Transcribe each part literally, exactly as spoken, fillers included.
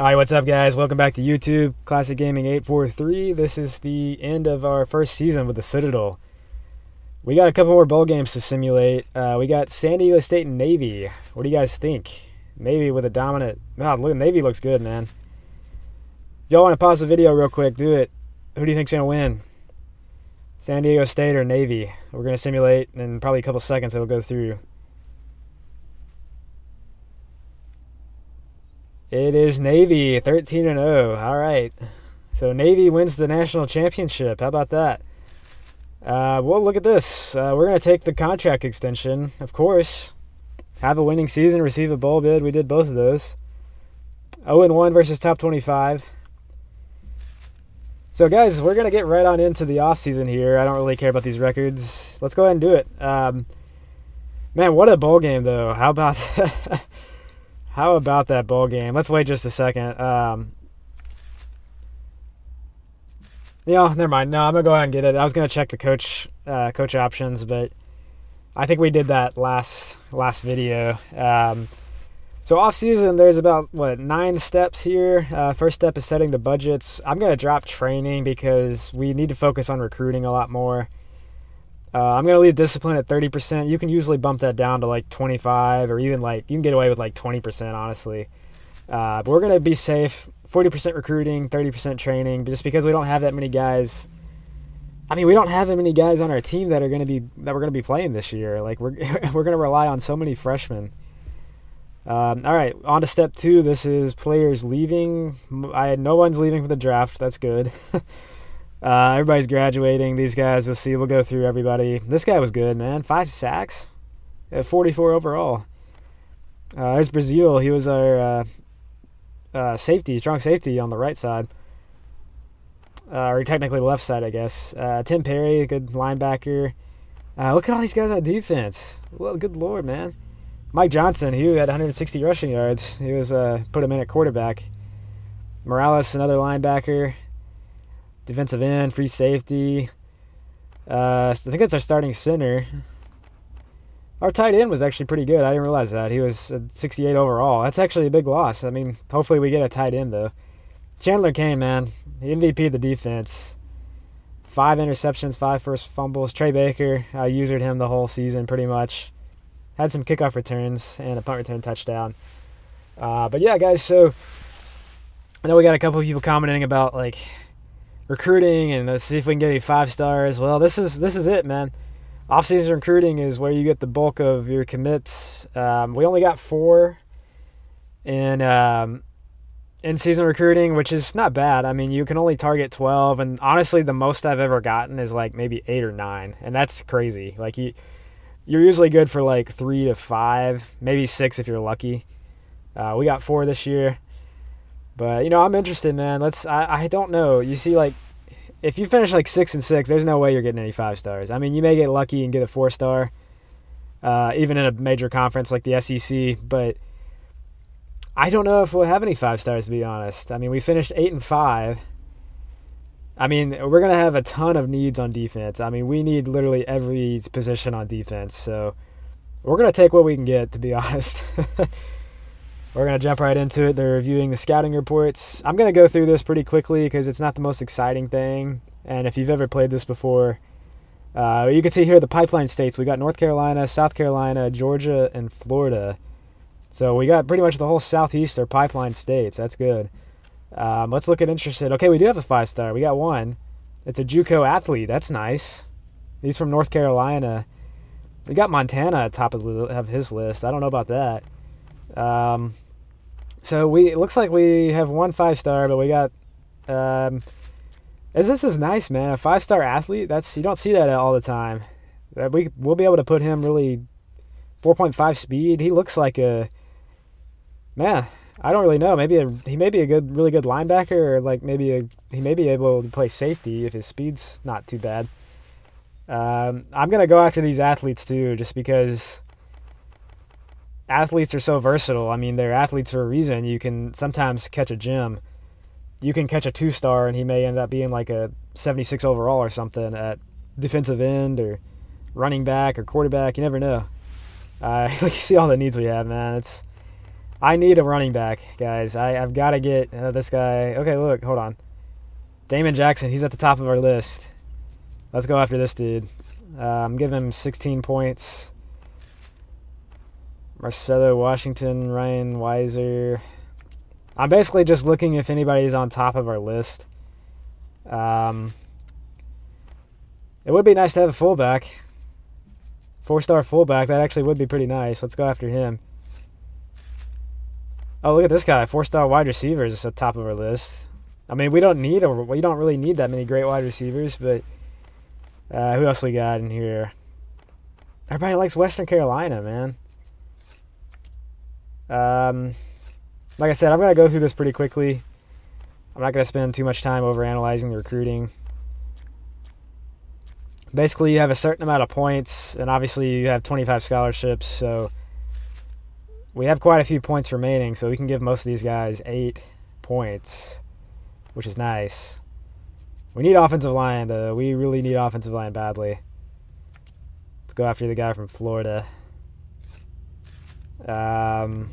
All right, what's up, guys? Welcome back to YouTube, Classic Gaming eight forty-three. This is the end of our first season with the Citadel. We got a couple more bowl games to simulate. Uh, we got San Diego State and Navy. What do you guys think? Navy with a dominant... Oh, look, Navy looks good, man. If y'all want to pause the video real quick, do it. Who do you think's going to win? San Diego State or Navy? We're going to simulate, and in probably a couple seconds it'll go through. It is Navy, thirteen and oh. All right. So Navy wins the national championship. How about that? Uh, well, look at this. Uh, we're going to take the contract extension, of course. Have a winning season, receive a bowl bid. We did both of those. oh and one versus top twenty-five. So, guys, we're going to get right on into the offseason here. I don't really care about these records. Let's go ahead and do it. Um, man, what a bowl game, though. How about that? How about that bowl game? Let's wait just a second. Um, yeah, never mind. No, I'm going to go ahead and get it. I was going to check the coach uh, coach options, but I think we did that last last video. Um, so off-season, there's about, what, nine steps here. Uh, first step is setting the budgets. I'm going to drop training because we need to focus on recruiting a lot more. Uh, I'm going to leave discipline at thirty percent. You can usually bump that down to like twenty-five or even like, you can get away with like twenty percent, honestly. Uh, but we're going to be safe. forty percent recruiting, thirty percent training, just because we don't have that many guys. I mean, we don't have that many guys on our team that are going to be, that we're going to be playing this year. Like we're, we're going to rely on so many freshmen. Um, all right, on to step two. This is players leaving. I No one's leaving for the draft. That's good. Uh, everybody's graduating. These guys, let's see. We'll go through everybody. This guy was good, man. Five sacks at forty-four overall. Uh, there's Brazil. He was our uh, uh, safety, strong safety on the right side. Uh, or technically left side, I guess. Uh, Tim Perry, good linebacker. Uh, look at all these guys on defense. Well, good Lord, man. Mike Johnson, he had one hundred sixty rushing yards. He was uh, put him in at quarterback. Morales, another linebacker. Defensive end, free safety. Uh, I think that's our starting center. Our tight end was actually pretty good. I didn't realize that. He was at sixty-eight overall. That's actually a big loss. I mean, hopefully we get a tight end, though. Chandler Kane, man. He M V P'd the defense. Five interceptions, five first fumbles. Trey Baker, I usered him the whole season pretty much. Had some kickoff returns and a punt return touchdown. Uh, but, yeah, guys, so I know we got a couple of people commenting about, like, recruiting, and let's see if we can get any five stars. Well, this is this is it, man. Off-season recruiting is where you get the bulk of your commits. Um, we only got four in um, in-season recruiting, which is not bad. I mean, you can only target twelve, and honestly, the most I've ever gotten is like maybe eight or nine, and that's crazy. Like you, you're usually good for like three to five, maybe six if you're lucky. Uh, we got four this year. But, you know, I'm interested, man. Let's, I, I don't know. You see, like, if you finish, like, six and six, there's no way you're getting any five stars. I mean, you may get lucky and get a four-star, uh, even in a major conference like the S E C. But I don't know if we'll have any five stars, to be honest. I mean, we finished eight and five. I mean, we're going to have a ton of needs on defense. I mean, we need literally every position on defense. So we're going to take what we can get, to be honest. We're going to jump right into it. They're reviewing the scouting reports. I'm going to go through this pretty quickly because it's not the most exciting thing. And if you've ever played this before, uh, you can see here the pipeline states. We got North Carolina, South Carolina, Georgia, and Florida. So we got pretty much the whole Southeast are pipeline states. That's good. Um, let's look at interested. Okay, we do have a five-star. We got one. It's a JUCO athlete. That's nice. He's from North Carolina. We got Montana at top of, of his list. I don't know about that. Um, so we, it looks like we have one five-star, but we got, um, this is nice, man. A five-star athlete, that's, you don't see that all the time. We, we'll be able to put him really four point five speed. He looks like a, man, I don't really know. Maybe a, he may be a good, really good linebacker, or like maybe a, he may be able to play safety if his speed's not too bad. Um, I'm going to go after these athletes too, just because athletes are so versatile. I mean, they're athletes for a reason. You can sometimes catch a gem. You can catch a two-star, and he may end up being like a seventy-six overall or something at defensive end or running back or quarterback. You never know. Uh, like you see all the needs we have, man. It's I need a running back, guys. I, I've got to get uh, this guy. Okay, look, hold on. Damon Jackson, he's at the top of our list. Let's go after this dude. Uh, I'm giving him sixteen points. Marcelo Washington, Ryan Weiser. I'm basically just looking if anybody's on top of our list. Um, it would be nice to have a fullback. Four-star fullback, that actually would be pretty nice. Let's go after him. Oh, look at this guy. Four-star wide receivers at the top of our list. I mean, we don't need a, we don't really need that many great wide receivers, but uh, who else we got in here? Everybody likes Western Carolina, man. Um, like I said, I'm going to go through this pretty quickly. I'm not going to spend too much time over analyzing the recruiting. Basically, you have a certain amount of points, and obviously you have twenty-five scholarships, so we have quite a few points remaining, so we can give most of these guys eight points, which is nice. We need offensive line, though. We really need offensive line badly. Let's go after the guy from Florida. Um,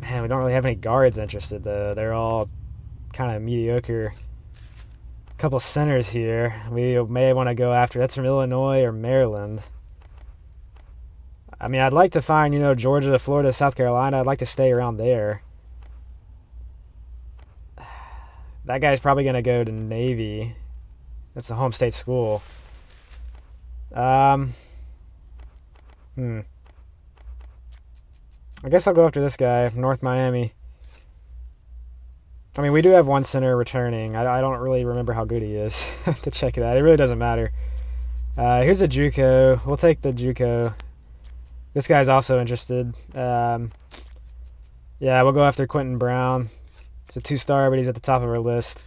man, we don't really have any guards interested, though. They're all kind of mediocre. A couple centers here we may want to go after. That's from Illinois or Maryland. I mean, I'd like to find, you know, Georgia, Florida, South Carolina. I'd like to stay around there. That guy's probably going to go to Navy. That's the home state school. Um, hmm. I guess I'll go after this guy from North Miami. I mean, we do have one center returning. I, I don't really remember how good he is to check that. It really doesn't matter. Uh, here's a JUCO. We'll take the JUCO. This guy's also interested. Um, yeah, we'll go after Quentin Brown. It's a two-star, but he's at the top of our list.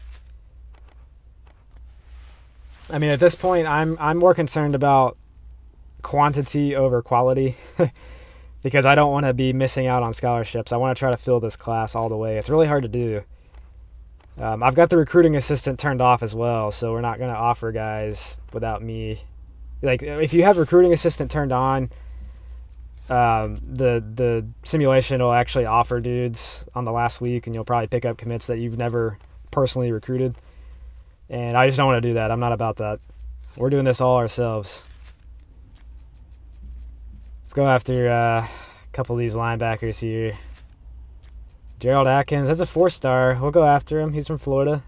I mean, at this point, I'm I'm more concerned about quantity over quality because I don't want to be missing out on scholarships. I want to try to fill this class all the way. It's really hard to do. Um, I've got the recruiting assistant turned off as well, so we're not going to offer guys without me. Like, if you have recruiting assistant turned on, Um, the the simulation will actually offer dudes on the last week, and you'll probably pick up commits that you've never personally recruited. And I just don't want to do that. I'm not about that. We're doing this all ourselves. Let's go after uh, a couple of these linebackers here. Gerald Atkins, that's a four-star. We'll go after him. He's from Florida.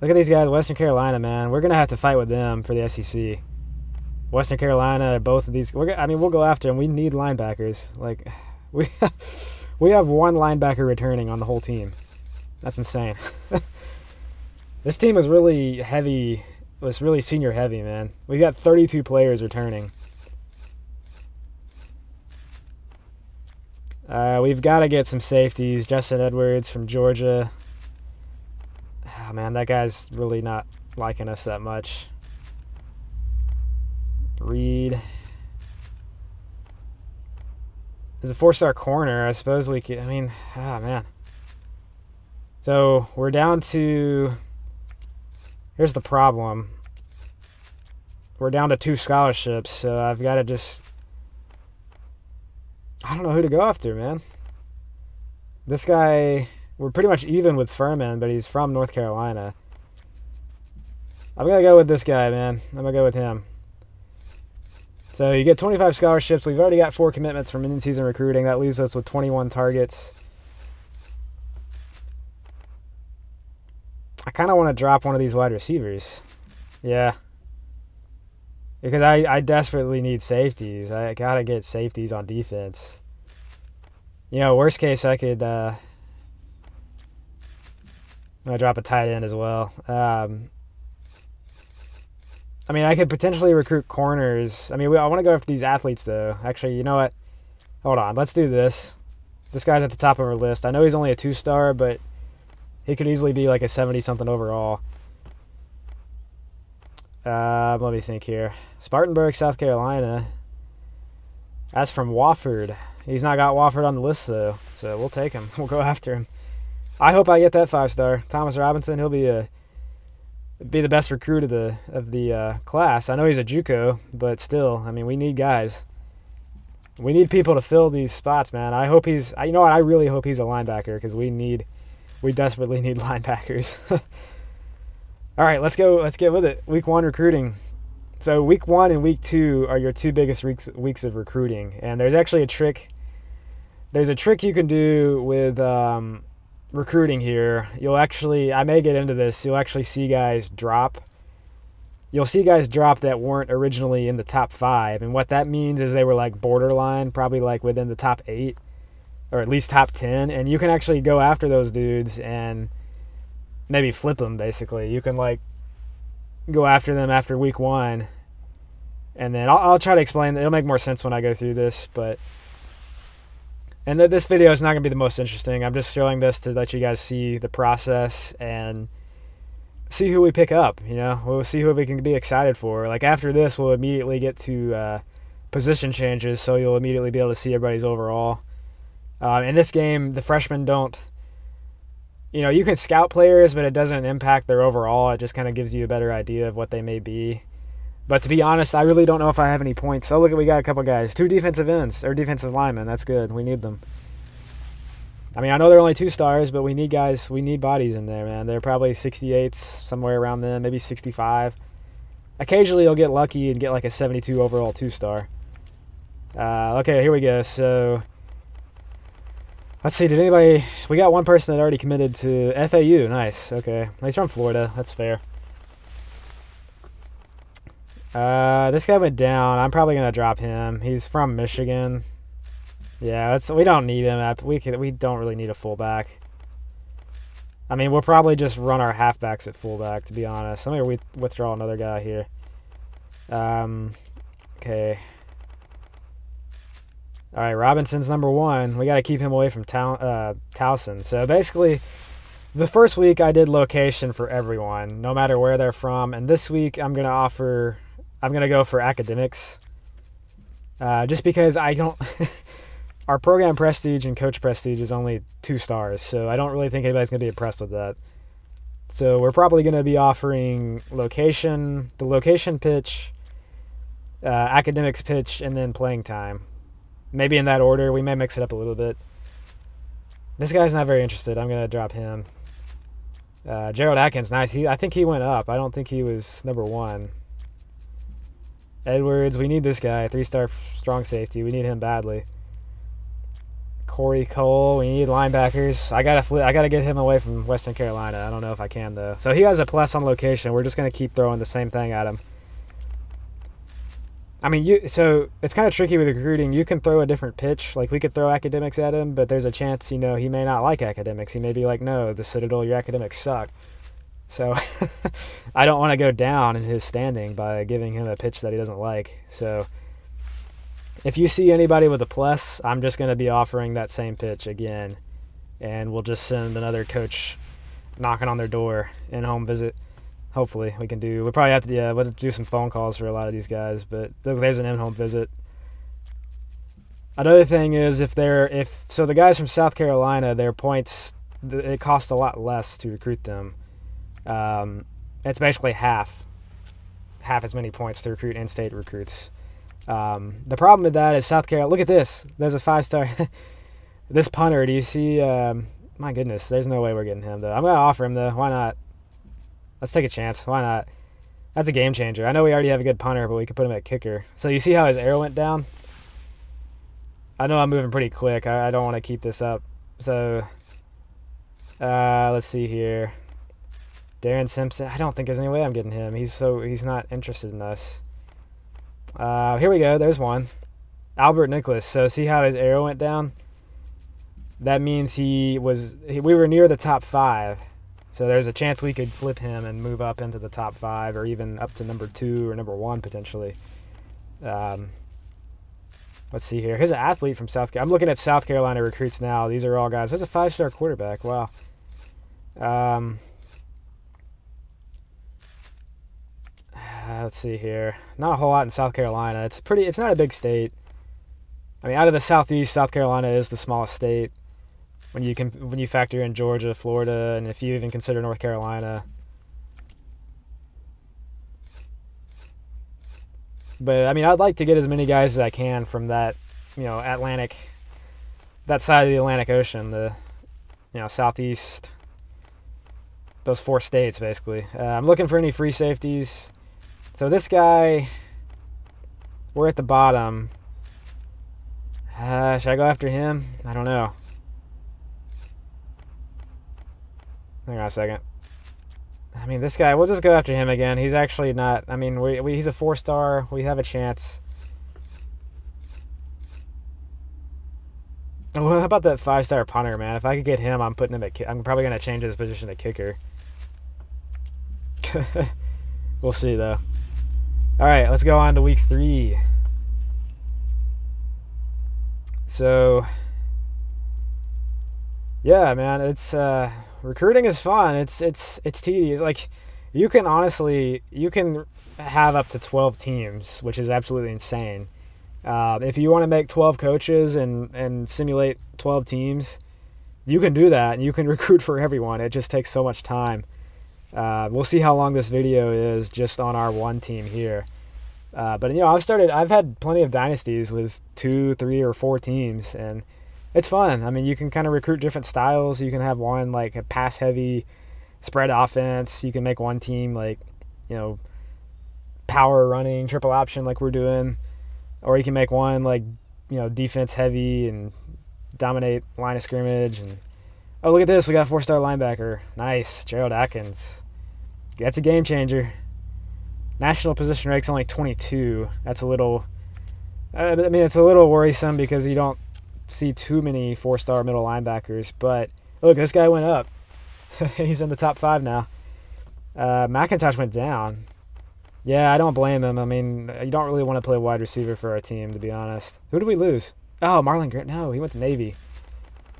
Look at these guys, Western Carolina, man. We're going to have to fight with them for the S E C. Western Carolina, both of these. We're, I mean, we'll go after them. We need linebackers. Like, we we have one linebacker returning on the whole team. That's insane. This team is really heavy. It's really senior heavy, man. We got thirty-two players returning. Uh, we've got to get some safeties. Justin Edwards from Georgia. Oh, man, that guy's really not liking us that much. Reed. There's a four-star corner. I suppose we could, I mean, ah, man. So we're down to, here's the problem. We're down to two scholarships, so I've got to just, I don't know who to go after, man. This guy, we're pretty much even with Furman, but he's from North Carolina. I'm going to go with this guy, man. I'm going to go with him. So you get twenty-five scholarships. We've already got four commitments from in-season recruiting. That leaves us with twenty-one targets. I kind of want to drop one of these wide receivers. Yeah. Because I, I desperately need safeties. I got to get safeties on defense. You know, worst case, I could uh, I drop a tight end as well. Um I mean, I could potentially recruit corners. I mean, we, I want to go after these athletes, though. Actually, you know what? Hold on. Let's do this. This guy's at the top of our list. I know he's only a two-star, but he could easily be like a seventy-something overall. Uh, let me think here. Spartanburg, South Carolina. That's from Wofford. He's not got Wofford on the list, though, so we'll take him. We'll go after him. I hope I get that five-star. Thomas Robinson, he'll be a... be the best recruit of the of the uh, class. I know he's a JUCO, but still, I mean, we need guys. we need people to fill these spots, man. I hope he's, you know what, I really hope he's a linebacker, because we need, we desperately need linebackers. All right, let's go, let's get with it. Week one recruiting. So week one and week two are your two biggest weeks, weeks of recruiting. And there's actually a trick, there's a trick you can do with um, recruiting here. You'll actually, I may get into this, you'll actually see guys drop. You'll see guys drop that weren't originally in the top five. And what that means is they were like borderline, probably like within the top eight or at least top ten. And you can actually go after those dudes and maybe flip them, basically. You can like go after them after week one. And then I'll, I'll try to explain. It'll make more sense when I go through this. But and th this video is not going to be the most interesting. I'm just showing this to let you guys see the process and see who we pick up, you know. We'll see who we can be excited for. Like after this, we'll immediately get to uh, position changes, so you'll immediately be able to see everybody's overall. Um, in this game, the freshmen don't, you know, you can scout players, but it doesn't impact their overall. It just kind of gives you a better idea of what they may be. But to be honest, I really don't know if I have any points. Oh, look, we got a couple guys. Two defensive ends, or defensive linemen. That's good. We need them. I mean, I know they're only two stars, but we need guys, we need bodies in there, man. They're probably sixty-eights, somewhere around then, maybe sixty-five. Occasionally, you'll get lucky and get like a seventy-two overall two-star. Uh, okay, here we go. So, let's see, did anybody... We got one person that already committed to F A U. Nice, okay. He's from Florida. That's fair. Uh, this guy went down. I'm probably going to drop him. He's from Michigan. Yeah, it's, we don't need him. We can, we don't really need a fullback. I mean, we'll probably just run our halfbacks at fullback, to be honest. Let me withdraw another guy here. Um, okay. All right, Robinson's number one. We got to keep him away from Tow uh, Towson. So basically, the first week I did location for everyone, no matter where they're from. And this week I'm gonna offer, I'm gonna go for academics, uh, just because I don't. Our program prestige and coach prestige is only two stars, so I don't really think anybody's going to be impressed with that. So we're probably going to be offering location, the location pitch, uh, academics pitch, and then playing time. Maybe in that order. We may mix it up a little bit. This guy's not very interested. I'm going to drop him. Uh, Gerald Atkins, nice. He, I think he went up. I don't think he was number one. Edwards, we need this guy. Three-star strong safety. We need him badly. Corey Cole, we need linebackers. I gotta flip, I gotta get him away from Western Carolina. I don't know if I can though. So he has a plus on location. We're just gonna keep throwing the same thing at him. I mean, you. So it's kind of tricky with recruiting. You can throw a different pitch. Like we could throw academics at him, but there's a chance, you know, he may not like academics. He may be like, no, the Citadel, your academics suck. So I don't want to go down in his standing by giving him a pitch that he doesn't like. So. If you see anybody with a plus, I'm just going to be offering that same pitch again, and we'll just send another coach knocking on their door in home visit. Hopefully we can do. We we'll probably have to yeah, we'll do some phone calls for a lot of these guys, but there's an in-home visit. Another thing is if they're if so the guys from South Carolina, their points it costs a lot less to recruit them. Um, it's basically half, half as many points to recruit in-state recruits. Um, the problem with that is South Carolina. Look at this. There's a five-star. This punter, do you see? Um, my goodness, there's no way we're getting him, though. I'm going to offer him, though. Why not? Let's take a chance. Why not? That's a game changer. I know we already have a good punter, but we could put him at kicker. So you see how his arrow went down? I know I'm moving pretty quick. I, I don't want to keep this up. So uh, let's see here. Darren Simpson. I don't think there's any way I'm getting him. He's so he's not interested in us. Uh, here we go. There's one. Albert Nicholas. So see how his arrow went down? That means he was, he, we were near the top five. So there's a chance we could flip him and move up into the top five or even up to number two or number one potentially. Um, let's see here. Here's an athlete from South Carolina. I'm looking at South Carolina recruits now. These are all guys. There's a five-star quarterback. Wow. Um, Uh, let's see here. Not a whole lot in South Carolina. It's pretty. It's not a big state. I mean, out of the southeast, South Carolina is the smallest state. When you can, when you factor in Georgia, Florida, and if you even consider North Carolina. But I mean, I'd like to get as many guys as I can from that you know, Atlantic, that side of the Atlantic Ocean, the, you know, southeast, those four states, basically. Uh, I'm looking for any free safeties. So this guy, we're at the bottom. Uh, should I go after him? I don't know. Hang on a second. I mean, this guy, we'll just go after him again. He's actually not, I mean, we, we, he's a four-star. We have a chance. Oh, how about that five-star punter, man? If I could get him, I'm putting him at, I'm probably going to change his position to kicker. We'll see, though. All right, let's go on to week three. So, yeah, man, it's... Uh, recruiting is fun. It's it's it's tedious. Like, you can honestly you can have up to twelve teams, which is absolutely insane. Uh, if you want to make twelve coaches and and simulate twelve teams, you can do that, and you can recruit for everyone. It just takes so much time. Uh, we'll see how long this video is just on our one team here. Uh, but you know, I've started. I've had plenty of dynasties with two, three, or four teams, and it's fun. I mean, you can kind of recruit different styles. You can have one, like, a pass-heavy spread offense. You can make one team, like, you know, power running, triple option like we're doing. Or you can make one, like, you know, defense-heavy and dominate line of scrimmage. And oh, look at this. We got a four-star linebacker. Nice. Gerald Atkins. That's a game-changer. National position rate's only twenty-two. That's a little – I mean, it's a little worrisome because you don't – see too many four-star middle linebackers, but look, this guy went up. He's in the top five now. Uh, McIntyre went down. Yeah, I don't blame him. I mean, you don't really want to play wide receiver for our team, to be honest. Who did we lose? Oh, Marlon Grant. No, he went to Navy.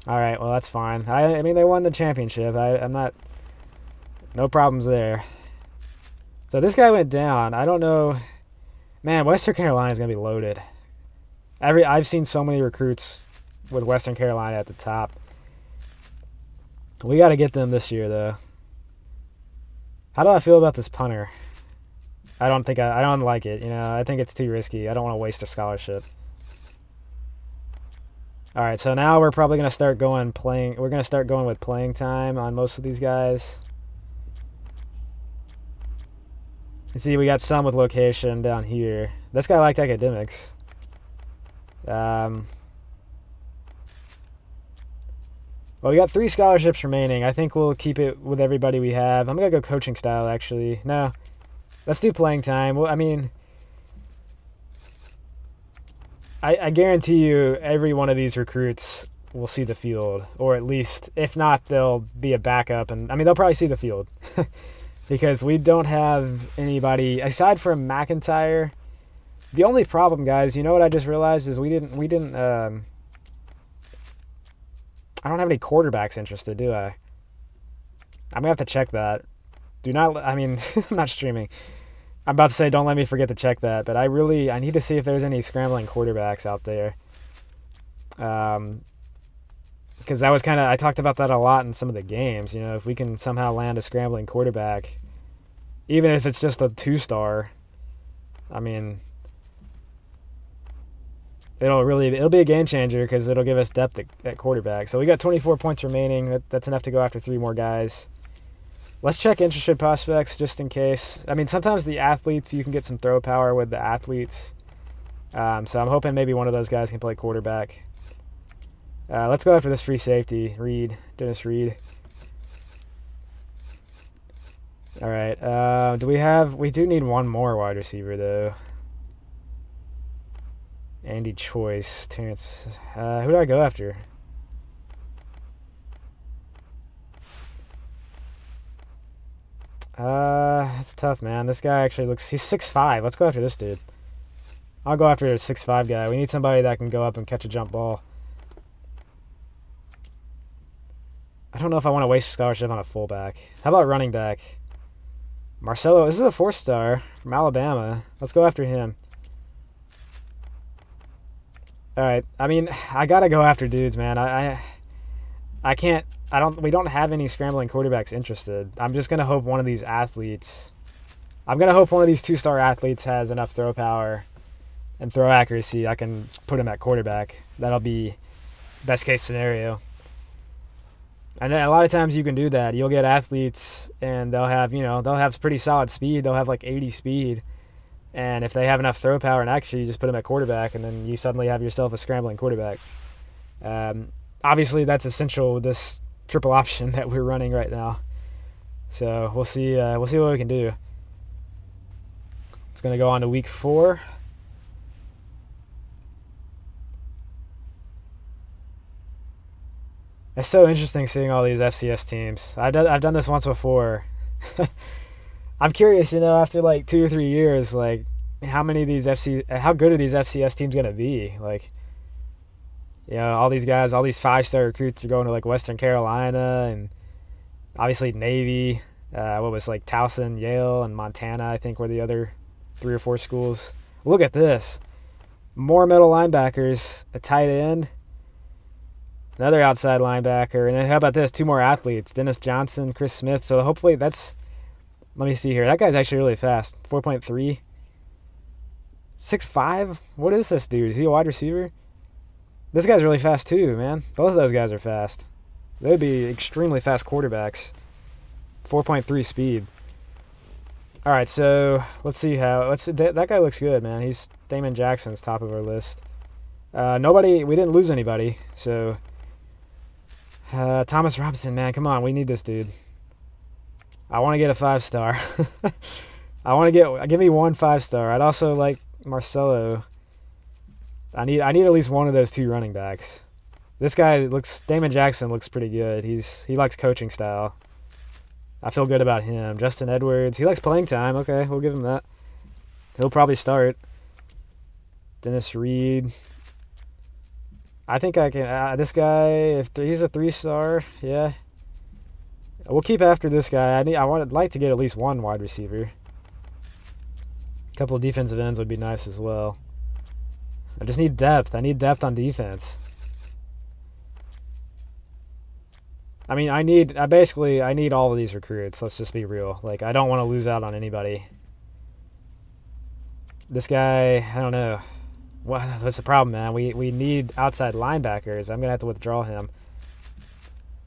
All right, well, that's fine. I, I mean, they won the championship. I, I'm not... No problems there. So this guy went down. I don't know. Man, Western Carolina is going to be loaded. Every I've seen so many recruits with Western Carolina at the top. We got to get them this year, though. How do I feel about this punter? I don't think I, I don't like it. You know, I think it's too risky. I don't want to waste a scholarship. All right, so now we're probably gonna start going playing. We're gonna start going with playing time on most of these guys. You see, we got some with location down here. This guy liked academics. Um. Well, we got three scholarships remaining. I think we'll keep it with everybody we have. I'm going to go coaching style, actually. No, let's do playing time. Well, I mean, I, I guarantee you every one of these recruits will see the field, or at least, if not, they'll be a backup. And I mean, they'll probably see the field because we don't have anybody aside from McIntyre. The only problem, guys, you know what I just realized is we didn't, we didn't, um, I don't have any quarterbacks interested, do I? I'm going to have to check that. Do not, I mean, I'm not streaming. I'm about to say don't let me forget to check that, but I really, I need to see if there's any scrambling quarterbacks out there. Um, because that was kind of, I talked about that a lot in some of the games, you know, if we can somehow land a scrambling quarterback, even if it's just a two-star, I mean... It'll really it'll be a game changer because it'll give us depth at, at quarterback. So we got twenty-four points remaining. That, that's enough to go after three more guys. Let's check interested prospects just in case. I mean, sometimes the athletes, you can get some throw power with the athletes. Um, so I'm hoping maybe one of those guys can play quarterback. Uh, let's go after this free safety, Reed, Dennis Reed. All right. Uh, do we have? We do need one more wide receiver though. Andy Choice, Terrence. Uh, who do I go after? Uh, that's tough, man. This guy actually looks... He's six five. Let's go after this dude. I'll go after a six five guy. We need somebody that can go up and catch a jump ball. I don't know if I want to waste a scholarship on a fullback. How about running back? Marcelo. This is a four-star from Alabama. Let's go after him. All right. I mean, I gotta go after dudes, man. I, I, I can't. I don't. We don't have any scrambling quarterbacks interested. I'm just gonna hope one of these athletes. I'm gonna hope one of these two-star athletes has enough throw power, and throw accuracy, I can put him at quarterback. That'll be best case scenario. And then a lot of times you can do that. You'll get athletes and they'll have, you know, they'll have pretty solid speed. They'll have like eighty speed. And if they have enough throw power and accuracy, you just put them at quarterback, and then you suddenly have yourself a scrambling quarterback. Um, obviously, that's essential with this triple option that we're running right now. So we'll see. Uh, we'll see what we can do. It's going to go on to week four. It's so interesting seeing all these F C S teams. I've done I've done this once before. I'm curious, you know, after like two or three years, like how many of these F C, how good are these F C S teams gonna be? Like, you know, all these guys, all these five-star recruits are going to like Western Carolina and obviously Navy. Uh, what was like Towson, Yale, and Montana, I think, were the other three or four schools. Look at this. More middle linebackers, a tight end, another outside linebacker, and then how about this? Two more athletes, Dennis Johnson, Chris Smith. So hopefully that's, let me see here. That guy's actually really fast, four point three. six five? What is this dude? Is he a wide receiver? This guy's really fast too, man. Both of those guys are fast. They'd be extremely fast quarterbacks. four point three speed. All right, so let's see how. Let's that guy looks good, man. He's Damon Jackson's top of our list. Uh, nobody, we didn't lose anybody. So uh, Thomas Robinson, man, come on, we need this dude. I want to get a five star. I want to get give me one five star. I'd also like Marcelo. I need I need at least one of those two running backs. This guy looks Damon Jackson looks pretty good. He's he likes coaching style. I feel good about him. Justin Edwards, he likes playing time. Okay, we'll give him that. He'll probably start. Dennis Reed. I think I can... Uh, this guy, if th he's a three-star, yeah. We'll keep after this guy. I need, I want, I'd like to get at least one wide receiver. A couple of defensive ends would be nice as well. I just need depth. I need depth on defense. I mean, I need, I basically, I need all of these recruits. Let's just be real. Like, I don't want to lose out on anybody. This guy, I don't know. Well, that's the problem, man. We, we need outside linebackers. I'm going to have to withdraw him.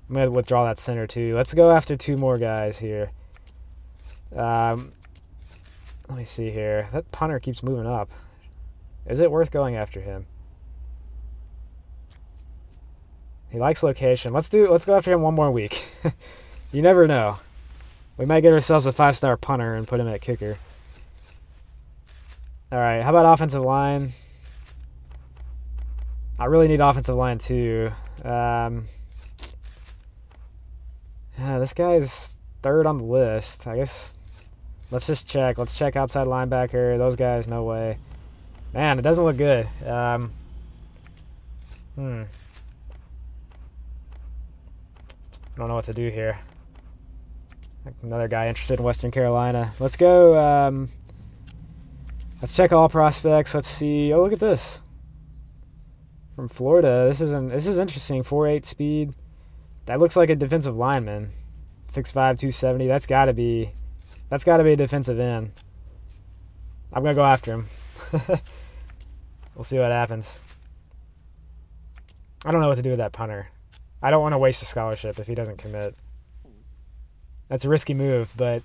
I'm going to withdraw that center, too. Let's go after two more guys here. Um, let me see here. That punter keeps moving up. Is it worth going after him? He likes location. Let's do. Let's go after him one more week. You never know. We might get ourselves a five-star punter and put him at kicker. All right. How about offensive line? I really need offensive line too. Um, yeah, this guy's third on the list. I guess. Let's just check. Let's check outside linebacker. Those guys, no way. Man, it doesn't look good. Um, hmm. I don't know what to do here. Another guy interested in Western Carolina. Let's go. Um, let's check all prospects. Let's see. Oh, look at this. From Florida. This is an, this is interesting. four eight speed. That looks like a defensive lineman. six five, two seventy. That's got to be. That's got to be a defensive end. I'm gonna go after him. We'll see what happens. I don't know what to do with that punter. I don't want to waste a scholarship if he doesn't commit. That's a risky move, but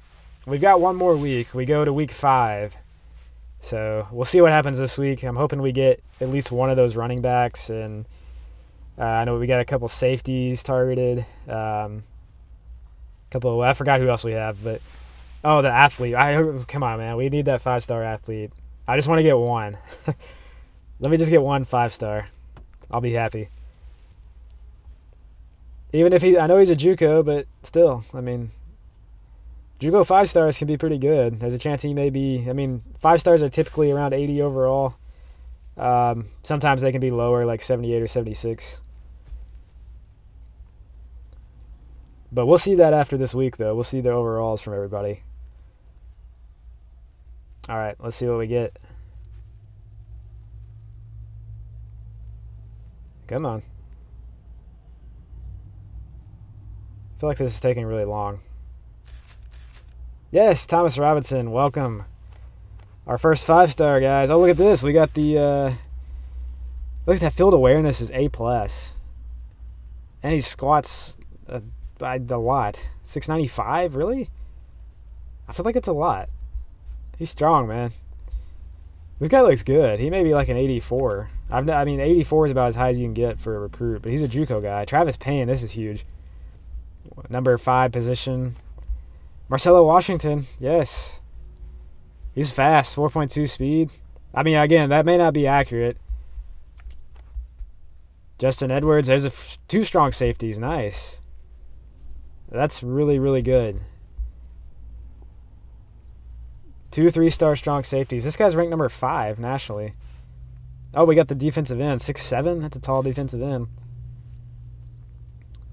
we've got one more week. We go to week five. So we'll see what happens this week. I'm hoping we get at least one of those running backs. And uh, I know we got a couple safeties targeted. Um, a couple of, I forgot who else we have, but oh, the athlete. I come on, man. We need that five-star athlete. I just want to get one. Let me just get one five-star. I'll be happy. Even if he, I know he's a JUCO, but still, I mean, JUCO five stars can be pretty good. There's a chance he may be, I mean, five stars are typically around eighty overall. Um, sometimes they can be lower, like seventy-eight or seventy-six. But we'll see that after this week, though. We'll see the overalls from everybody. All right, let's see what we get. Come on. I feel like this is taking really long. Yes, Thomas Robinson, welcome. Our first five-star, guys. Oh, look at this. We got the... Uh, look at that. Field awareness is A plus. And he squats a, a lot. six ninety-five? Really? I feel like it's a lot. He's strong, man. This guy looks good. He may be like an eighty-four. I've not, I mean, eighty-four is about as high as you can get for a recruit, but he's a JUCO guy. Travis Payne, this is huge. Number five position. Marcelo Washington, yes. He's fast, four point two speed. I mean, again, that may not be accurate. Justin Edwards, there's a, two strong safeties, nice. That's really, really good. Two three-star strong safeties. This guy's ranked number five nationally. Oh, we got the defensive end. six seven? That's a tall defensive end.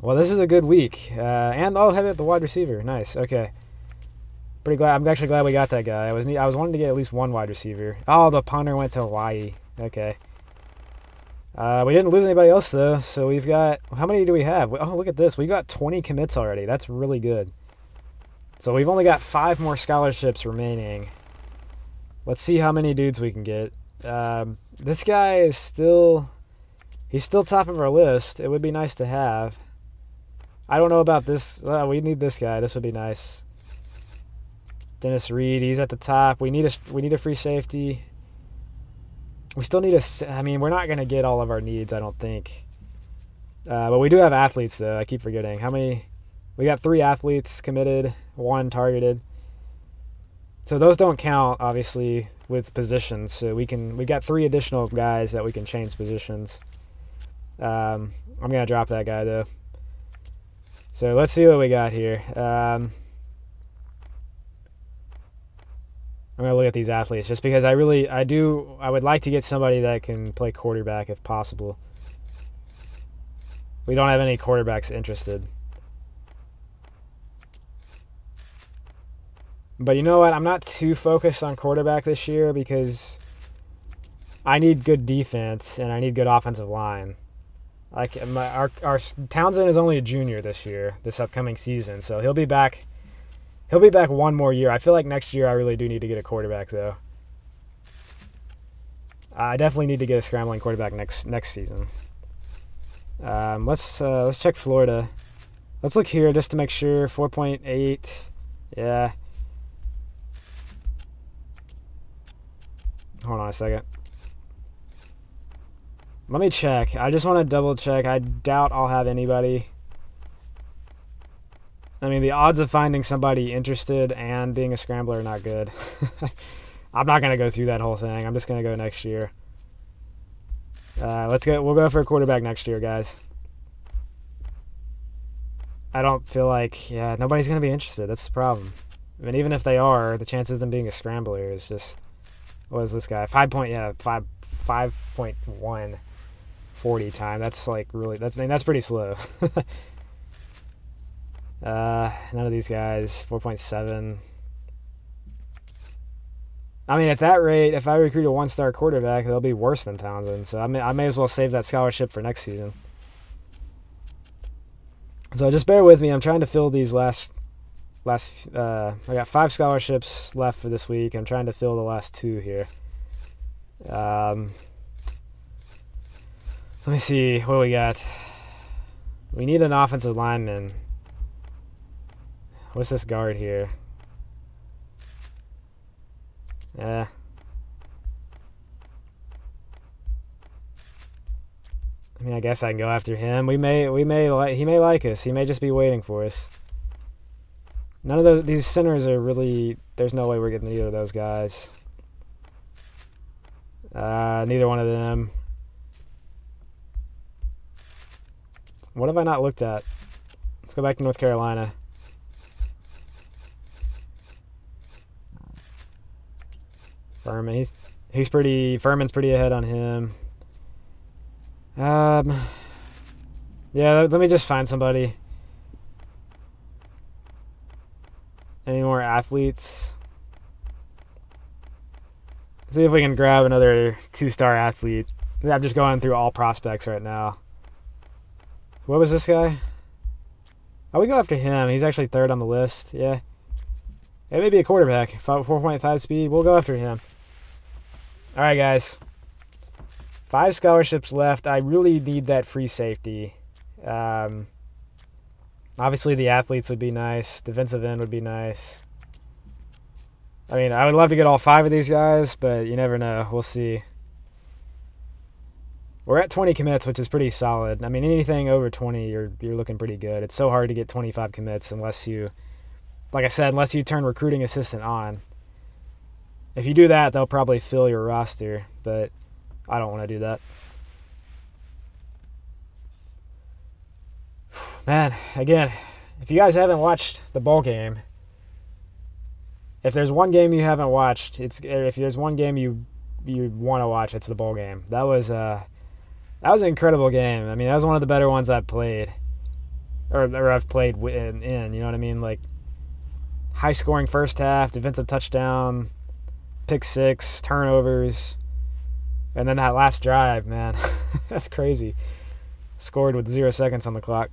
Well, this is a good week. Uh, and I'll have it the wide receiver. Nice. Okay. Pretty glad. I'm actually glad we got that guy. I was I was wanting to get at least one wide receiver. Oh, the punter went to Hawaii. Okay. Uh, we didn't lose anybody else, though. So we've got... How many do we have? Oh, look at this. We've got twenty commits already. That's really good. So we've only got five more scholarships remaining. Let's see how many dudes we can get. Um, this guy is still... He's still top of our list. It would be nice to have. I don't know about this. Uh, we need this guy. This would be nice. Dennis Reed. He's at the top. We need a, we need a free safety. We still need a... I mean, we're not going to get all of our needs, I don't think. Uh, but we do have athletes, though. I keep forgetting. How many... We got three athletes committed, one targeted. So those don't count, obviously, with positions. So we can we got three additional guys that we can change positions. Um, I'm gonna drop that guy though. So let's see what we got here. Um, I'm gonna look at these athletes just because I really I do I would like to get somebody that can play quarterback if possible. We don't have any quarterbacks interested. But you know what? I'm not too focused on quarterback this year because I need good defense and I need good offensive line. Like my, our, our Townsend is only a junior this year, this upcoming season, so he'll be back. He'll be back one more year. I feel like next year I really do need to get a quarterback though. I definitely need to get a scrambling quarterback next next season. Um, let's uh, let's check Florida. Let's look here just to make sure. four point eight. Yeah. Hold on a second. Let me check. I just want to double check. I doubt I'll have anybody. I mean, the odds of finding somebody interested and being a scrambler are not good. I'm not going to go through that whole thing. I'm just going to go next year. Uh, let's go. We'll go for a quarterback next year, guys. I don't feel like, yeah, nobody's going to be interested. That's the problem. I mean, even if they are, the chances of them being a scrambler is just... What is this guy? Five point yeah, five five point one forty time. That's like really that's I mean, that's pretty slow. uh none of these guys. Four point seven. I mean at that rate, if I recruit a one star quarterback, they'll be worse than Townsend. So I may I may as well save that scholarship for next season. So just bear with me, I'm trying to fill these last Last, uh, I got five scholarships left for this week. I'm trying to fill the last two here. Um, let me see what we got. We need an offensive lineman. What's this guard here? Yeah. I mean, I guess I can go after him. We may, we may like. He may like us. He may just be waiting for us. None of those, these centers are really, there's no way we're getting either of those guys. Uh, neither one of them. What have I not looked at? Let's go back to North Carolina. Furman, he's, he's pretty, Furman's pretty ahead on him. Um, yeah, let me just find somebody. Any more athletes? See if we can grab another two-star athlete. I'm just going through all prospects right now. What was this guy? Oh, we go after him. He's actually third on the list. Yeah. It may be a quarterback. four point five speed. We'll go after him. All right, guys. Five scholarships left. I really need that free safety. Um, obviously, the athletes would be nice. Defensive end would be nice. I mean, I would love to get all five of these guys, but you never know. We'll see. We're at twenty commits, which is pretty solid. I mean, anything over twenty, you're you're looking pretty good. It's so hard to get twenty-five commits unless you, like I said, unless you turn recruiting assistant on. If you do that, they'll probably fill your roster, but I don't want to do that. Man, again, if you guys haven't watched the bowl game, if there's one game you haven't watched, it's if there's one game you you want to watch, it's the bowl game. That was uh, that was an incredible game. I mean, that was one of the better ones I've played, or, or I've played in, in. You know what I mean? Like high scoring first half, defensive touchdown, pick six, turnovers, and then that last drive, man. That's crazy. Scored with zero seconds on the clock.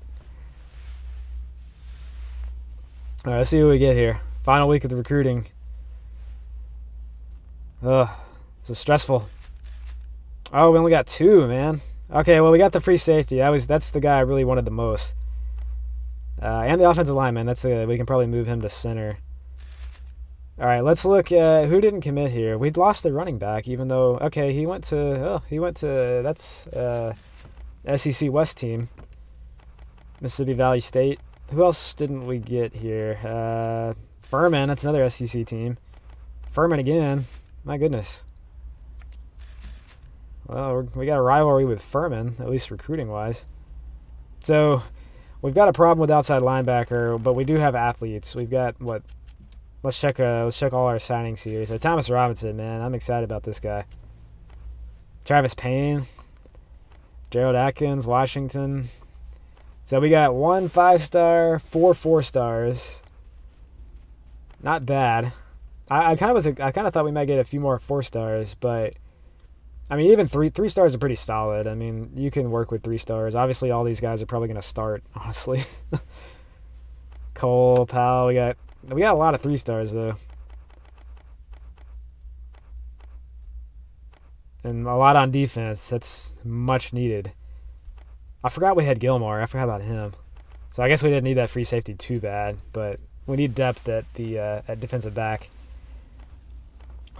All right, let's see what we get here. Final week of the recruiting. Ugh, so stressful. Oh, we only got two, man. Okay, well, we got the free safety. I was that's the guy I really wanted the most. Uh, and the offensive lineman. That's a, we can probably move him to center. All right, let's look at who didn't commit here. We'd lost the running back, even though, okay, he went to, oh, he went to, that's uh, S E C West team, Mississippi Valley State. Who else didn't we get here? Uh, Furman, that's another S E C team. Furman again, my goodness. Well, we're, we got a rivalry with Furman, at least recruiting-wise. So we've got a problem with outside linebacker, but we do have athletes. We've got, what? Let's check, uh, let's check all our signings here. So Thomas Robinson, man, I'm excited about this guy. Travis Payne, Gerald Atkins, Washington. So we got one five-star, four four-stars. Not bad. I, I kind of was I kind of thought we might get a few more four-stars, but I mean, even three three stars are pretty solid. I mean, you can work with three stars. Obviously, all these guys are probably going to start, honestly. Cole, Powell, we got... We got a lot of three stars, though. And a lot on defense. That's much needed. I forgot we had Gilmore. I forgot about him. So I guess we didn't need that free safety too bad, but we need depth at the uh, at defensive back.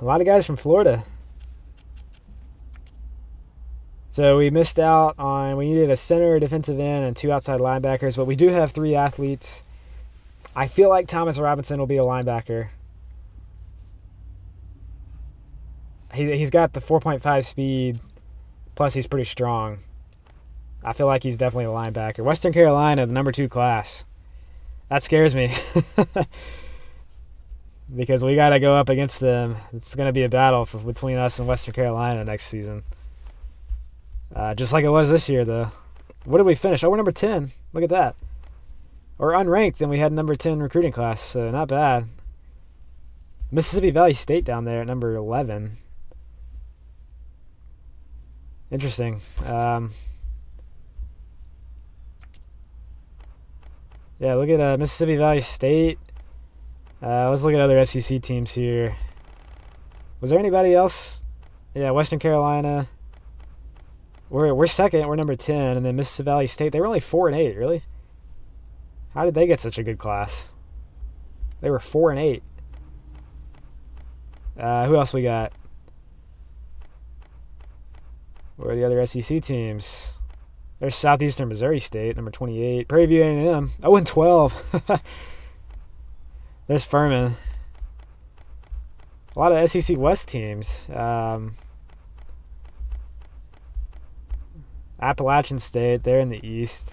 A lot of guys from Florida. So we missed out on... We needed a center, a defensive end, and two outside linebackers, but we do have three athletes. I feel like Thomas Robinson will be a linebacker. He, he's got the four point five speed, plus he's pretty strong. I feel like he's definitely a linebacker. Western Carolina, the number two class. That scares me. Because we got to go up against them. It's going to be a battle for, between us and Western Carolina next season. Uh, just like it was this year, though. What did we finish? Oh, we're number ten. Look at that. Or unranked, and we had number ten recruiting class, so not bad. Mississippi Valley State down there at number eleven. Interesting. Um, yeah, look at uh, Mississippi Valley State. Uh, let's look at other S E C teams here. Was there anybody else? Yeah, Western Carolina. We're, we're second. We're number ten. And then Mississippi Valley State, they were only four and eight, really? How did they get such a good class? They were four and eight. Uh, who else we got? Where are the other S E C teams? There's Southeastern Missouri State, number twenty-eight. Prairie View A and M, zero and twelve. There's Furman. A lot of S E C West teams. Um, Appalachian State, they're in the East.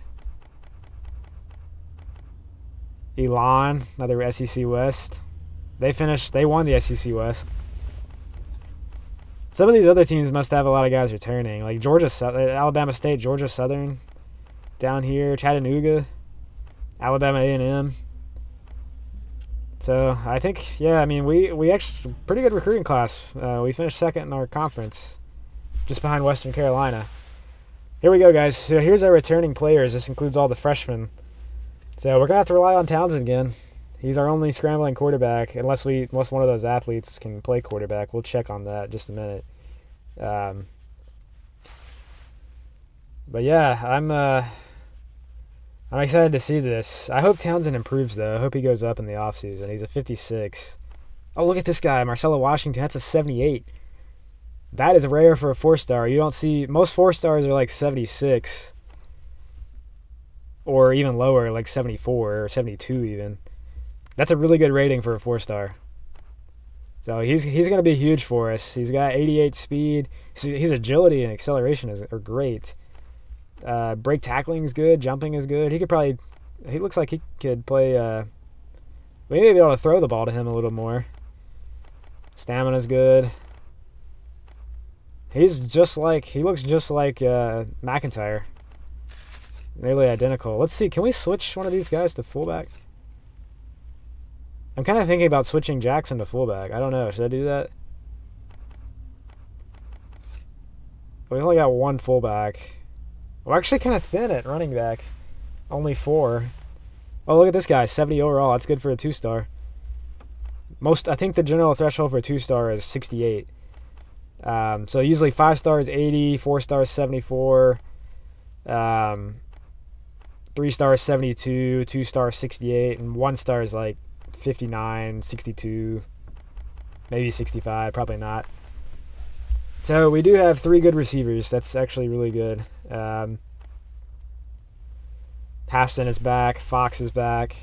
Elon, another S E C West. They finished, they won the S E C West. Some of these other teams must have a lot of guys returning, like Georgia, Alabama State, Georgia Southern, down here, Chattanooga, Alabama A and M. So I think, yeah, I mean, we, we actually, pretty good recruiting class. Uh, we finished second in our conference, just behind Western Carolina. Here we go, guys. So here's our returning players. This includes all the freshmen. So we're going to have to rely on Townsend again. He's our only scrambling quarterback, unless we unless one of those athletes can play quarterback. We'll check on that in just a minute. Um, but yeah, I'm uh, I'm excited to see this. I hope Townsend improves, though. I hope he goes up in the offseason. He's a fifty-six. Oh, look at this guy, Marcelo Washington. That's a seventy-eight. That is rare for a four-star. You don't see... Most four-stars are like seventy-six. Or even lower, like seventy-four or seventy-two even. That's a really good rating for a four-star. So he's he's going to be huge for us. He's got eighty-eight speed. His, his agility and acceleration is, are great. Uh, break tackling is good. Jumping is good. He could probably... He looks like he could play... Uh, we may be able to throw the ball to him a little more. Stamina's good. He's just like... He looks just like uh, McIntyre. Nearly identical. Let's see. Can we switch one of these guys to fullback? I'm kind of thinking about switching Jackson to fullback. I don't know. Should I do that? We only got one fullback. We're actually kind of thin at running back. Only four. Oh, look at this guy. seventy overall. That's good for a two-star. Most, I think the general threshold for a two-star is sixty-eight. Um, so usually five-star is eighty. Four-star is seventy-four. Um, three-star is seventy-two. Two-star is sixty-eight. And one-star is like... fifty-nine, sixty-two, maybe sixty-five, probably not. So we do have three good receivers. That's actually really good. Um, Haston is back. Fox is back.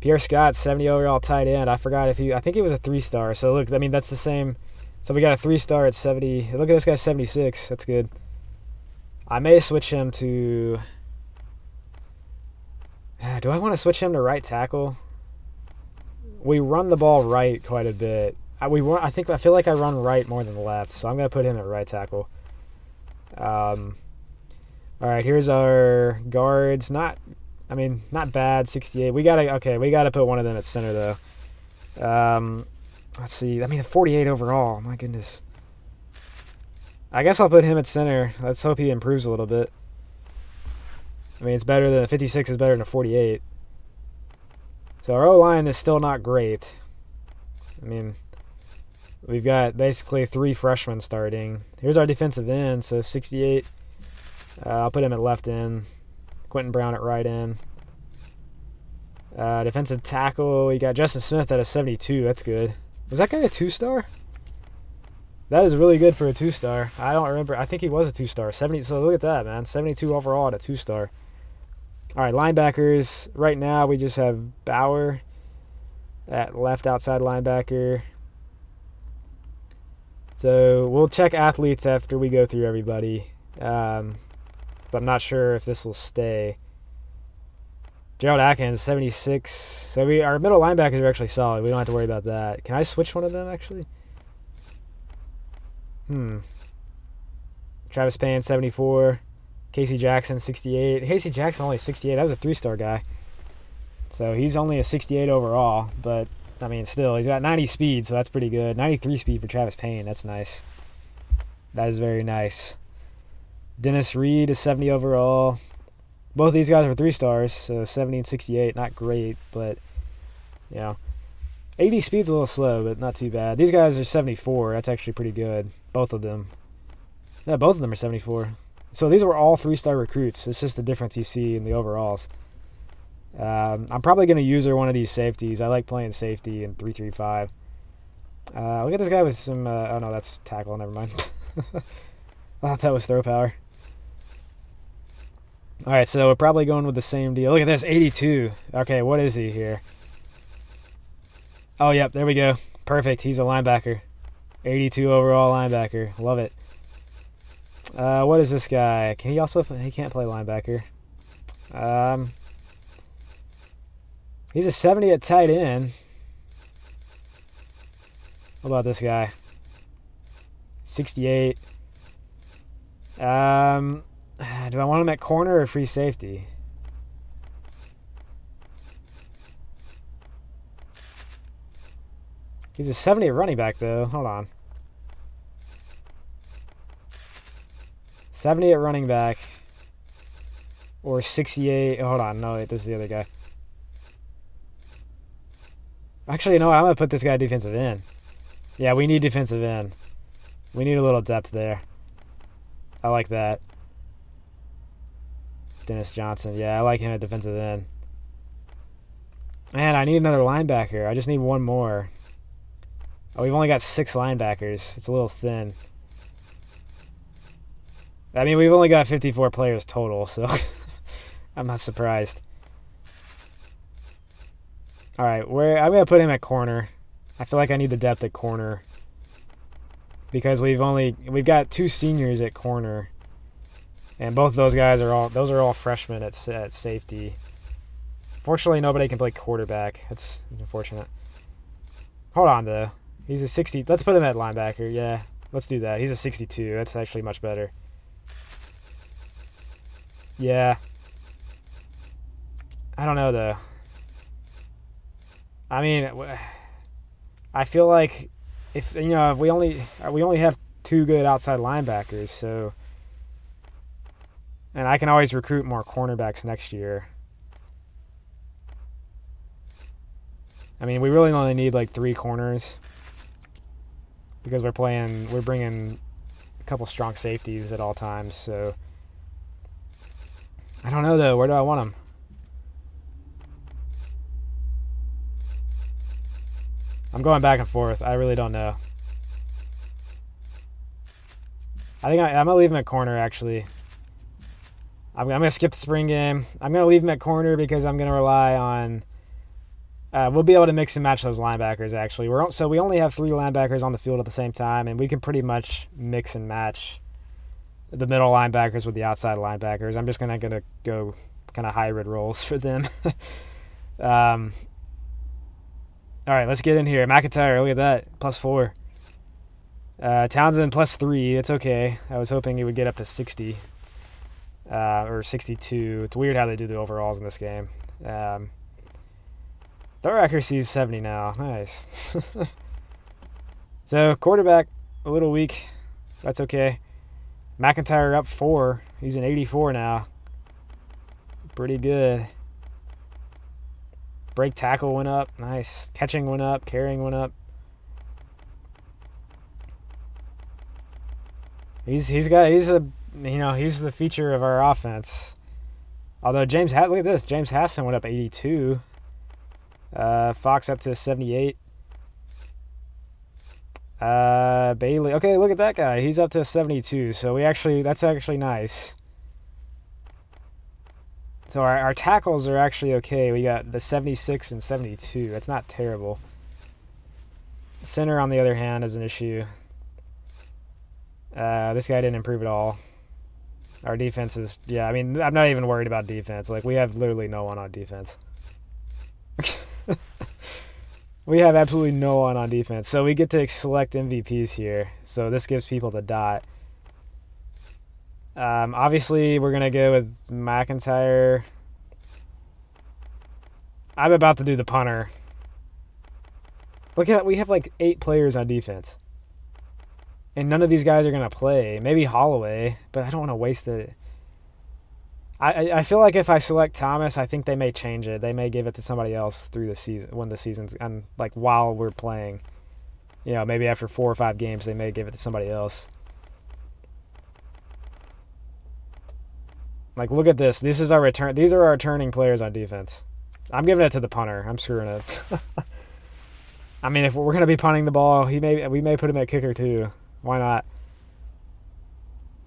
Pierre Scott, seventy overall tight end. I forgot if he, I think he was a three-star. So look, I mean, that's the same. So we got a three-star at seventy. Look at this guy, seventy-six. That's good. I may switch him to... Do I want to switch him to right tackle? We run the ball right quite a bit. I, we run, I think I feel like I run right more than left, so I'm going to put him at right tackle. Um, all right, here's our guards. Not, I mean, not bad. sixty-eight. We gotta okay. We gotta put one of them at center though. Um, let's see. I mean, forty-eight overall. My goodness. I guess I'll put him at center. Let's hope he improves a little bit. I mean, it's better than a fifty-six is better than a forty-eight. So our O-line is still not great. I mean, we've got basically three freshmen starting. Here's our defensive end, so sixty-eight. Uh, I'll put him at left end. Quentin Brown at right end. Uh, defensive tackle, we got Justin Smith at a seventy-two. That's good. Was that guy a two-star? That is really good for a two-star. I don't remember. I think he was a two-star. seventy. So look at that, man. seventy-two overall at a two-star. All right, linebackers. Right now, we just have Bauer at left outside linebacker. So we'll check athletes after we go through everybody. Um, I'm not sure if this will stay. Gerald Atkins, seventy-six. So we, our middle linebackers are actually solid. We don't have to worry about that. Can I switch one of them, actually? Hmm. Travis Payne, seventy-four. Casey Jackson, sixty-eight. Casey Jackson only sixty-eight. That was a three-star guy. So he's only a sixty-eight overall. But, I mean, still, he's got ninety speed, so that's pretty good. ninety-three speed for Travis Payne. That's nice. That is very nice. Dennis Reed is seventy overall. Both of these guys are three stars, so seventy and sixty-eight. Not great, but, you know. eighty speed's a little slow, but not too bad. These guys are seventy-four. That's actually pretty good. Both of them. Yeah, both of them are seventy-four. So these were all three-star recruits. It's just the difference you see in the overalls. Um, I'm probably going to use her one of these safeties. I like playing safety in three three five. Uh, look at this guy with some... Uh, oh, no, that's tackle. Never mind. I thought that was throw power. All right, so we're probably going with the same deal. Look at this, eighty-two. Okay, what is he here? Oh, yep, there we go. Perfect. He's a linebacker. eighty-two overall linebacker. Love it. Uh, what is this guy? Can he also... He can't play linebacker. Um, he's a seventy at tight end. What about this guy? sixty-eight. Um, do I want him at corner or free safety? He's a seventy running back, though. Hold on. seventy at running back. Or sixty-eight. Hold on. No, wait. This is the other guy. Actually, no. I'm going to put this guy defensive end. Yeah, we need defensive end. We need a little depth there. I like that. Dennis Johnson. Yeah, I like him at defensive end. Man, I need another linebacker. I just need one more. Oh, we've only got six linebackers. It's a little thin. I mean, we've only got fifty-four players total, so I'm not surprised. All right, where I'm going to put him at corner. I feel like I need the depth at corner because we've only we've got two seniors at corner, and both those guys are all those are all freshmen at, at safety. Fortunately, nobody can play quarterback. That's unfortunate. Hold on though. He's a sixty. Let's put him at linebacker. Yeah, let's do that. He's a sixty-two. That's actually much better. Yeah. I don't know though. I mean, I feel like if you know if we only we only have two good outside linebackers, so and I can always recruit more cornerbacks next year. I mean, we really only need like three corners because we're playing, we're bringing a couple strong safeties at all times. So I don't know though. Where do I want them? I'm going back and forth. I really don't know. I think I, I'm gonna leave him at corner. Actually, I'm, I'm gonna skip the spring game. I'm gonna leave him at corner because I'm gonna rely on. Uh, we'll be able to mix and match those linebackers, actually. We're So we only have three linebackers on the field at the same time, and we can pretty much mix and match the middle linebackers with the outside linebackers. I'm just going to go kind of hybrid roles for them. um, all right, let's get in here. McIntyre, look at that, plus four. Uh, Townsend, plus three. It's okay. I was hoping he would get up to sixty uh, or sixty-two. It's weird how they do the overalls in this game. Um Throw accuracy is seventy now. Nice. So, quarterback, a little weak. That's okay. McIntyre up four. He's an eighty-four now. Pretty good. Break tackle went up. Nice. Catching went up. Carrying went up. He's he's got he's a you know, he's the feature of our offense. Although James look at this. James Hassan went up eighty-two. Uh, Fox up to seventy-eight. Uh, Bailey. Okay, look at that guy. He's up to seventy-two. So we actually, that's actually nice. So our, our tackles are actually okay. We got the seventy-six and seventy-two. That's not terrible. Center, on the other hand, is an issue. Uh, this guy didn't improve at all. Our defense is, yeah, I mean, I'm not even worried about defense. Like, we have literally no one on defense. We have absolutely no one on defense, so we get to select M V Ps here. So this gives people the dot. Um, obviously, we're gonna go with McIntyre. I'm about to do the punter. Look at that, we have like eight players on defense, and none of these guys are gonna play. Maybe Holloway, but I don't want to waste it. I, I feel like if I select Thomas, I think they may change it. They may give it to somebody else through the season, when the season's, and like while we're playing, you know, maybe after four or five games, they may give it to somebody else. Like, look at this. This is our return. These are our returning players on defense. I'm giving it to the punter. I'm screwing it. I mean, if we're gonna be punting the ball, he may we may put him at kicker too. Why not?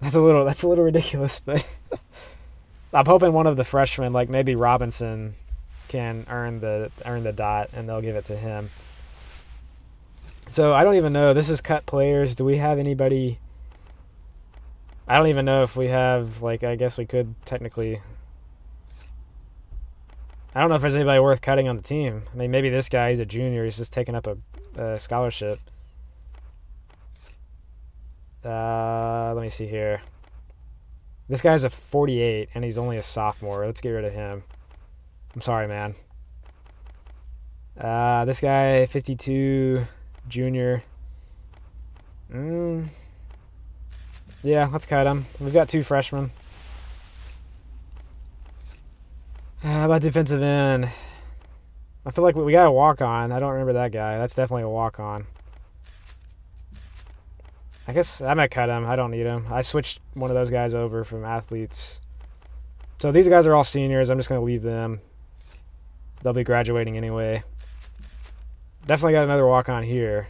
That's a little that's a little ridiculous, but. I'm hoping one of the freshmen, like maybe Robinson, can earn the earn the dot, and they'll give it to him. So I don't even know. This is cut players. Do we have anybody? I don't even know if we have, like, I guess we could technically. I don't know if there's anybody worth cutting on the team. I mean, maybe this guy, he's a junior. He's just taking up a, a scholarship. Uh, let me see here. This guy's a forty-eight, and he's only a sophomore. Let's get rid of him. I'm sorry, man. Uh, this guy, fifty-two, junior. Mm. Yeah, let's cut him. We've got two freshmen. How about defensive end? I feel like we got a walk-on. I don't remember that guy. That's definitely a walk-on. I guess I might cut him. I don't need him. I switched one of those guys over from athletes. So these guys are all seniors. I'm just going to leave them. They'll be graduating anyway. Definitely got another walk-on here.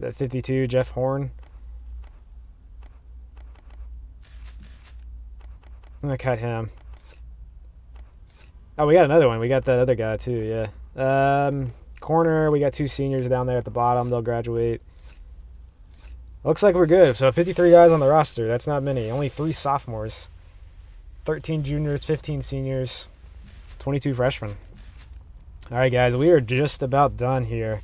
That fifty-two, Jeff Horn. I'm going to cut him. Oh, we got another one. We got that other guy too, yeah. Um, corner, we got two seniors down there at the bottom. They'll graduate. Looks like we're good. So fifty-three guys on the roster. That's not many. Only three sophomores. thirteen juniors, fifteen seniors, twenty-two freshmen. All right, guys. We are just about done here.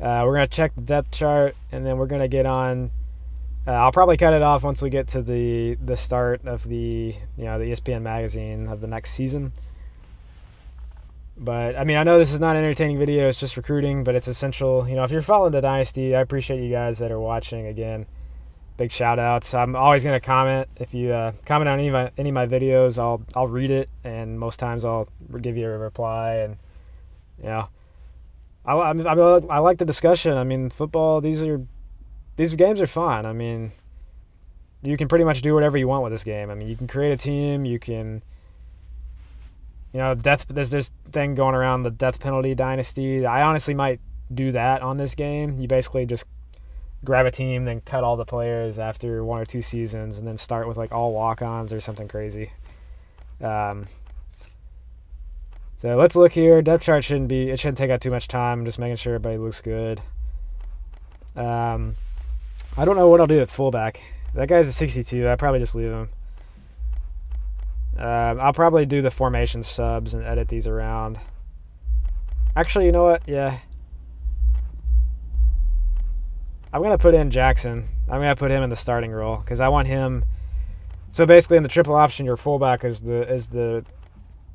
Uh, we're going to check the depth chart, and then we're going to get on. Uh, I'll probably cut it off once we get to the, the start of the, you know, the E S P N magazine of the next season. But, I mean, I know this is not an entertaining video. It's just recruiting, but it's essential. You know, if you're following the Dynasty, I appreciate you guys that are watching. Again, big shout-outs. I'm always going to comment. If you uh, comment on any of my, any of my videos, I'll I'll read it, and most times I'll give you a reply. And, you know, I, I, I, I like the discussion. I mean, football, these are these games are fun. I mean, you can pretty much do whatever you want with this game. I mean, you can create a team. You can... You know, death. There's this thing going around, the death penalty dynasty. I honestly might do that on this game. You basically just grab a team, then cut all the players after one or two seasons, and then start with like all walk-ons or something crazy. Um, so let's look here. Depth chart shouldn't be. It shouldn't take out too much time. I'm just making sure everybody looks good. Um, I don't know what I'll do at fullback. That guy's a sixty-two. I probably just leave him. Uh, I'll probably do the formation subs and edit these around. Actually, you know what? Yeah. I'm going to put in Jackson. I'm going to put him in the starting role because I want him. So basically in the triple option, your fullback is the is the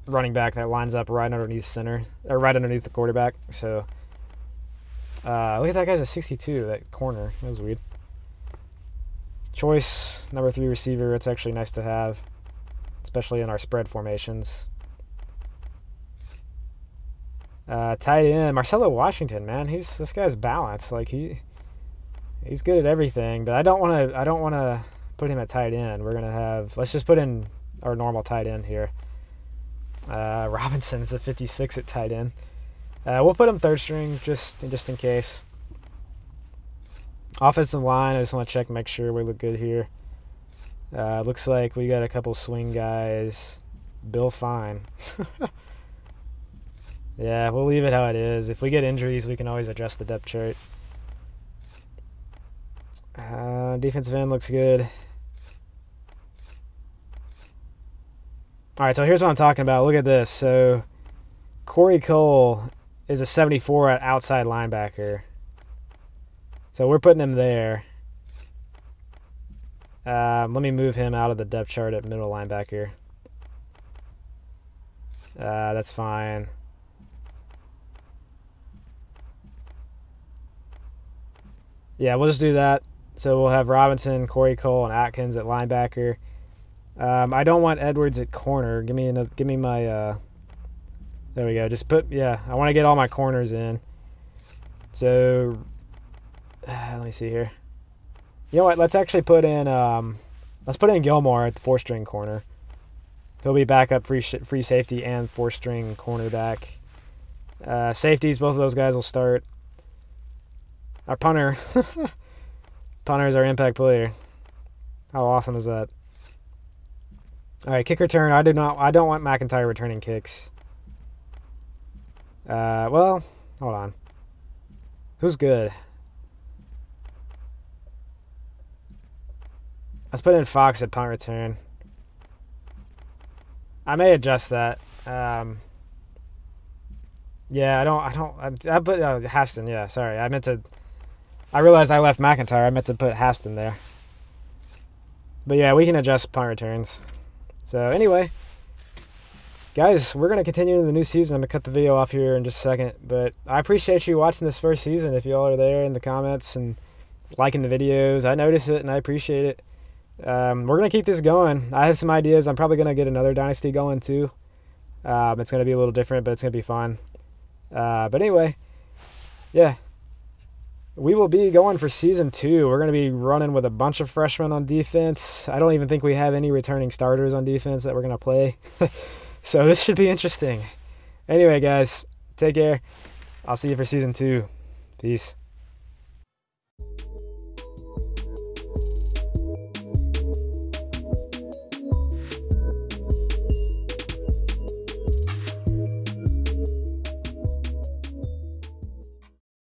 running back that lines up right underneath center, or right underneath the quarterback. So uh, look at that guy's a sixty-two, that corner. That was weird. Choice, number three receiver. It's actually nice to have. Especially in our spread formations. Uh, tight end, Marcelo Washington, man, he's this guy's balanced. Like he, he's good at everything. But I don't want to. I don't want to put him at tight end. We're gonna have. Let's just put in our normal tight end here. Uh, Robinson is a fifty-six at tight end. Uh, we'll put him third string just just in case. Offensive line. I just want to check, make sure we look good here. Uh, looks like we got a couple swing guys. Bill Fine. Yeah, we'll leave it how it is. If we get injuries, we can always adjust the depth chart. Uh, defensive end looks good. All right, so here's what I'm talking about. Look at this. So Corey Cole is a seventy-four at outside linebacker. So we're putting him there. Um, let me move him out of the depth chart at middle linebacker. Uh, that's fine. Yeah, we'll just do that. So we'll have Robinson, Corey Cole, and Atkins at linebacker. Um, I don't want Edwards at corner. Give me another, give me my. Uh, there we go. Just put. Yeah, I want to get all my corners in. So uh, let me see here. You know what? Let's actually put in um, let's put in Gilmore at the four-string corner. He'll be backup free sh free safety and four-string cornerback. Uh, safeties, both of those guys will start. Our punter, punter is our impact player. How awesome is that? All right, kick return. I do not. I don't want McIntyre returning kicks. Uh, well, hold on. Who's good? Let's put in Fox at punt return. I may adjust that. Um, yeah, I don't. I don't. I, I put uh, Haston. Yeah, sorry. I meant to. I realized I left McIntyre. I meant to put Haston there. But yeah, we can adjust punt returns. So anyway, guys, we're gonna continue into the new season. I'm gonna cut the video off here in just a second. But I appreciate you watching this first season. If y'all are there in the comments and liking the videos, I notice it and I appreciate it. Um, we're going to keep this going. I have some ideas. I'm probably going to get another Dynasty going too. Um, it's going to be a little different, but it's going to be fun. Uh, but anyway, yeah. we will be going for season two. We're going to be running with a bunch of freshmen on defense. I don't even think we have any returning starters on defense that we're going to play. So this should be interesting. Anyway, guys, take care. I'll see you for season two. Peace.